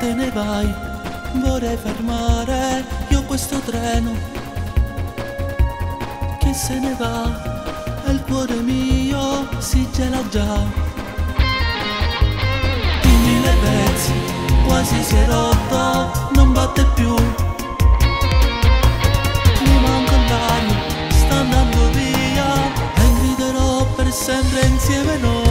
te ne vai, vorrei fermare io questo treno che se ne va e il cuore mio si gela già. In mille pezzi, quasi si è rotto, non batte più. Mi manca l'anno, sta andando via e griderò per sempre insieme noi.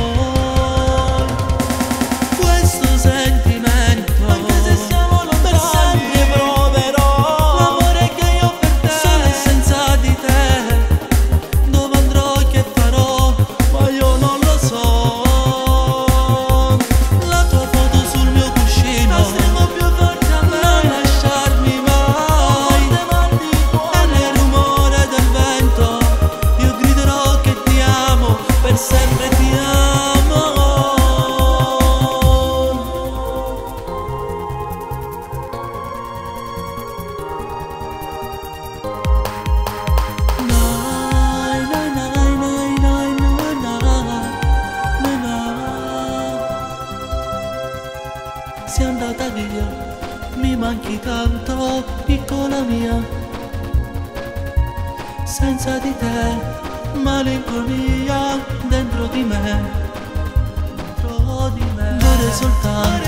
Sei andata via, mi manchi tanto, piccola mia. Senza di te, malinconia dentro di me, dentro di me. Vorrei soltanto